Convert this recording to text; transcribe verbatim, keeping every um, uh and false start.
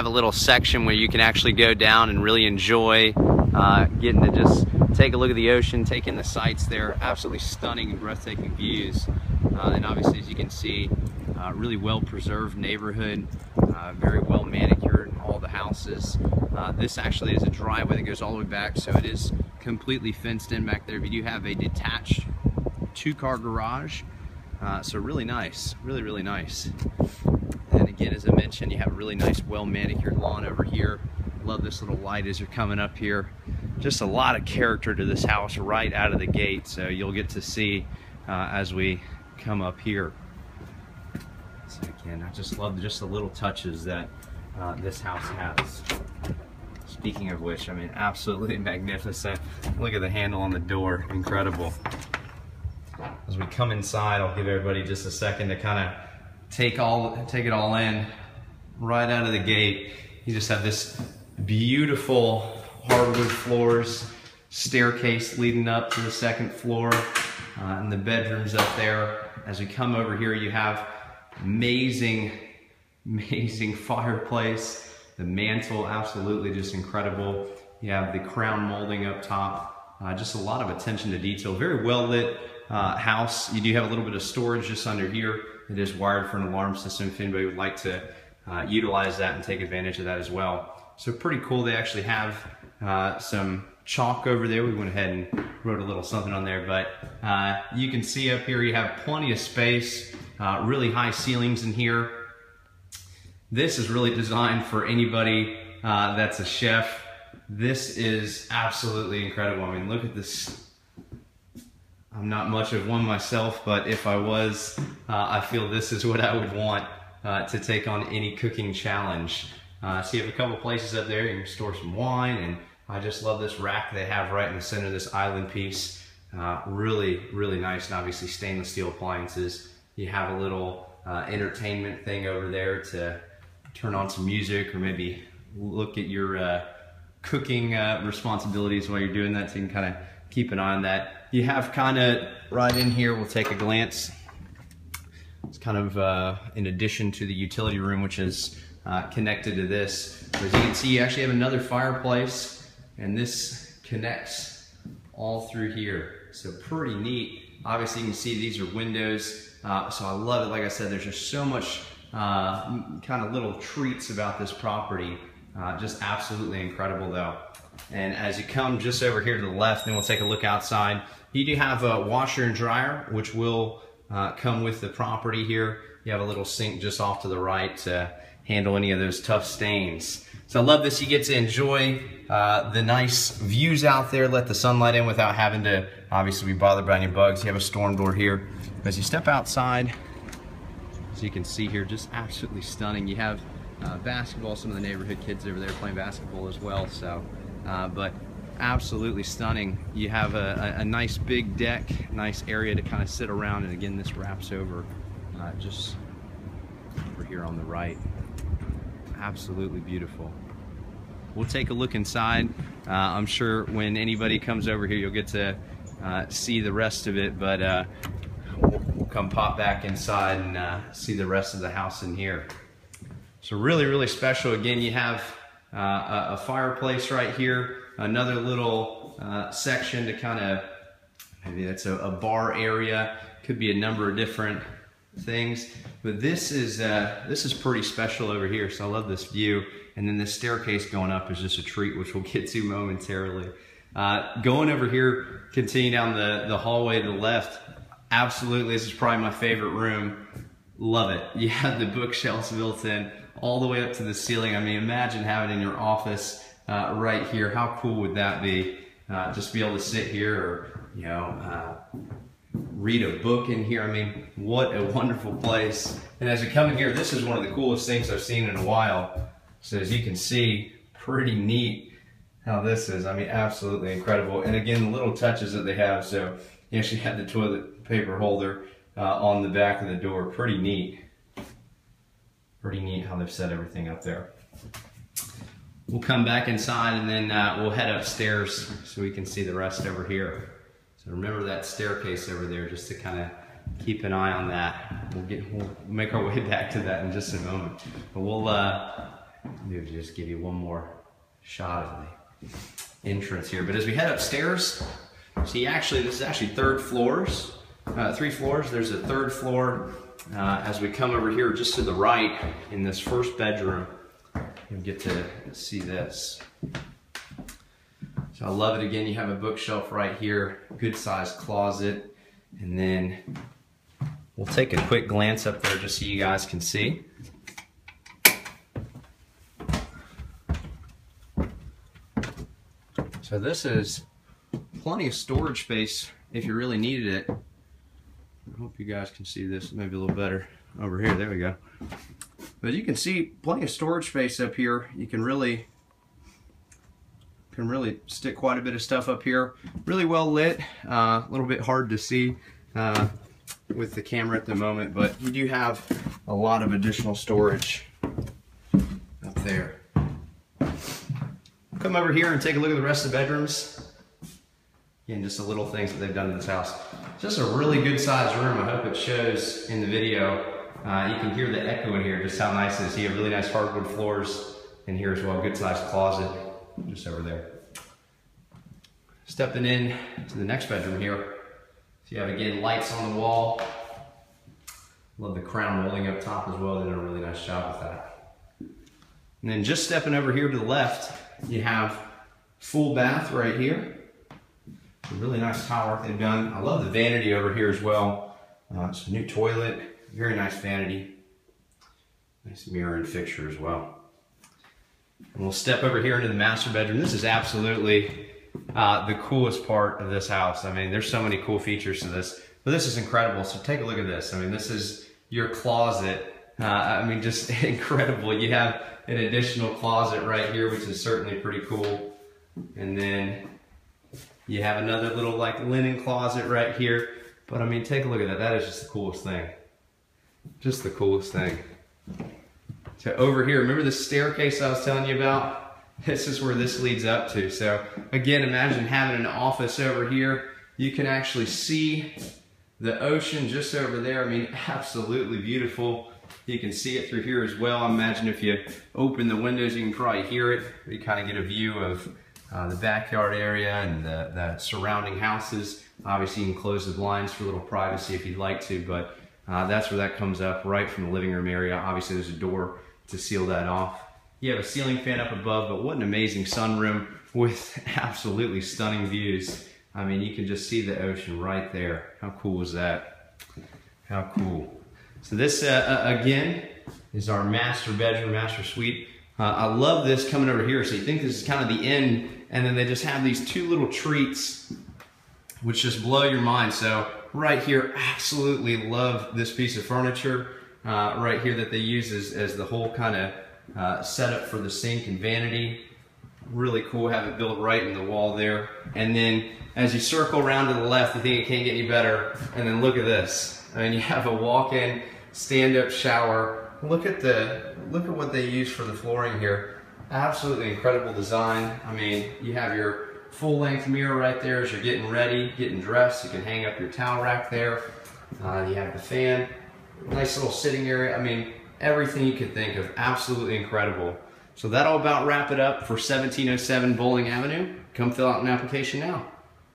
have a little section where you can actually go down and really enjoy uh, getting to just take a look at the ocean, take in the sights there. Absolutely stunning and breathtaking views. Uh, and obviously, as you can see, uh, really well-preserved neighborhood, uh, very well manicured in all the houses. Uh, this actually is a driveway that goes all the way back, so it is completely fenced in back there. We do have a detached two-car garage, uh, so really nice, really, really nice. And again, as I mentioned, you have a really nice, well-manicured lawn over here. Love this little light as you're coming up here. Just a lot of character to this house right out of the gate, so you'll get to see uh, as we come up here. So again, I just love just the little touches that uh, this house has. Speaking of which, I mean, absolutely magnificent. Look at the handle on the door, incredible. As we come inside, I'll give everybody just a second to kind of take all, take it all in. Right out of the gate, you just have this beautiful hardwood floors, staircase leading up to the second floor, uh, and the bedrooms up there. As we come over here, you have amazing, amazing fireplace. The mantle, absolutely just incredible. You have the crown molding up top. Uh, just a lot of attention to detail. Very well lit uh, house. You do have a little bit of storage just under here. It is wired for an alarm system if anybody would like to uh, utilize that and take advantage of that as well. So pretty cool. They actually have uh, some chalk over there. We went ahead and wrote a little something on there, but uh, you can see up here you have plenty of space, uh, really high ceilings in here. This is really designed for anybody uh, that's a chef. This is absolutely incredible. I mean, look at this. I'm not much of one myself, but if I was, uh, I feel this is what I would want uh, to take on any cooking challenge. Uh, so you have a couple places up there you can store some wine, and I just love this rack they have right in the center of this island piece. Uh, really, really nice, and obviously stainless steel appliances. You have a little uh, entertainment thing over there to turn on some music or maybe look at your uh, cooking uh, responsibilities while you're doing that, so you can kind of keep an eye on that. You have kind of right in here, we'll take a glance. It's kind of uh, in addition to the utility room, which is Uh, connected to this. As you can see, you actually have another fireplace, and this connects all through here. So pretty neat. Obviously, you can see these are windows, uh, so I love it. Like I said, there's just so much uh, kind of little treats about this property. Uh, just absolutely incredible, though. And as you come just over here to the left, then we'll take a look outside. You do have a washer and dryer, which will uh, come with the property here. You have a little sink just off to the right to handle any of those tough stains. So I love this. You get to enjoy uh, the nice views out there, let the sunlight in without having to obviously be bothered by any bugs. You have a storm door here. As you step outside, as you can see here, just absolutely stunning. You have uh, basketball, some of the neighborhood kids over there playing basketball as well. So, uh, but absolutely stunning. You have a, a nice big deck, nice area to kind of sit around. And again, this wraps over uh, just over here on the right. Absolutely beautiful. We'll take a look inside. Uh, I'm sure when anybody comes over here, you'll get to uh, see the rest of it, but uh, we'll, we'll come pop back inside and uh, see the rest of the house in here. So really, really special. Again, you have uh, a, a fireplace right here, another little uh, section to kind of, maybe that's a, a bar area, could be a number of different things, but this is uh, this is pretty special over here. So I love this view, and then this staircase going up is just a treat, which we'll get to momentarily. Uh, going over here, continue down the the hallway to the left. Absolutely, this is probably my favorite room. Love it. You have the bookshelves built in all the way up to the ceiling. I mean, imagine having it in your office uh, right here. How cool would that be? Uh, just be able to sit here, or you know. Uh, read a book in here. I mean, what a wonderful place. And as we come in here, this is one of the coolest things I've seen in a while. So as you can see, pretty neat how this is. I mean, absolutely incredible. And again, the little touches that they have. So you actually have the toilet paper holder uh, on the back of the door. Pretty neat. Pretty neat how they've set everything up there. We'll come back inside, and then uh, we'll head upstairs so we can see the rest over here. So remember that staircase over there, just to kind of keep an eye on that. We'll get, we'll make our way back to that in just a moment. But we'll uh, Maybe to just give you one more shot of the entrance here. But as we head upstairs, see actually this is actually third floors, uh, three floors. There's a third floor uh, as we come over here just to the right in this first bedroom. You'll get to see this. So I love it. Again, you have a bookshelf right here, good sized closet, and then we'll take a quick glance up there just so you guys can see. So this is plenty of storage space if you really needed it. I hope you guys can see this maybe a little better over here. There we go. But you can see plenty of storage space up here. You can really can really stick quite a bit of stuff up here. Really well lit. Uh, a little bit hard to see uh, with the camera at the moment, but you do have a lot of additional storage up there. Come over here and take a look at the rest of the bedrooms. Again, just the little things that they've done in this house. Just a really good sized room. I hope it shows in the video. Uh, you can hear the echo in here, just how nice it is. You have really nice hardwood floors in here as well. Good sized closet just over there. Stepping in to the next bedroom here. So you have, again, lights on the wall. Love the crown rolling up top as well. They did a really nice job with that. And then just stepping over here to the left, you have full bath right here. A really nice tile work they've done. I love the vanity over here as well. Uh, it's a new toilet. Very nice vanity. Nice mirror and fixture as well. And we'll step over here into the master bedroom. This is absolutely uh, the coolest part of this house. I mean, there's so many cool features to this, but this is incredible. So take a look at this. I mean, this is your closet. Uh, I mean, just incredible. You have an additional closet right here, which is certainly pretty cool. And then you have another little like linen closet right here. But I mean, take a look at that. That is just the coolest thing. Just the coolest thing. So over here, remember the staircase I was telling you about? This is where this leads up to. So again, imagine having an office over here. You can actually see the ocean just over there. I mean, absolutely beautiful. You can see it through here as well. I imagine if you open the windows, you can probably hear it. You kind of get a view of uh, the backyard area and the, the surrounding houses. Obviously, you can close the blinds for a little privacy if you'd like to, but Uh, that's where that comes up, right from the living room area. Obviously, there's a door to seal that off. You have a ceiling fan up above, but what an amazing sunroom with absolutely stunning views. I mean, you can just see the ocean right there. How cool is that? How cool. So this, uh, uh, again, is our master bedroom, master suite. Uh, I love this coming over here. So you think this is kind of the end, and then they just have these two little treats, which just blow your mind. So right here, absolutely love this piece of furniture uh, right here that they use as, as the whole kind of uh, setup for the sink and vanity. Really cool, have it built right in the wall there. And then as you circle around to the left, you think it can't get any better. And then look at this. I mean, you have a walk-in, stand-up shower. Look at the look at what they use for the flooring here. Absolutely incredible design. I mean, you have your full-length mirror right there as you're getting ready, getting dressed. You can hang up your towel rack there. Uh, you have the fan, nice little sitting area. I mean, everything you could think of, absolutely incredible. So that'll about wrap it up for seventeen oh seven Bolling Avenue. Come fill out an application now.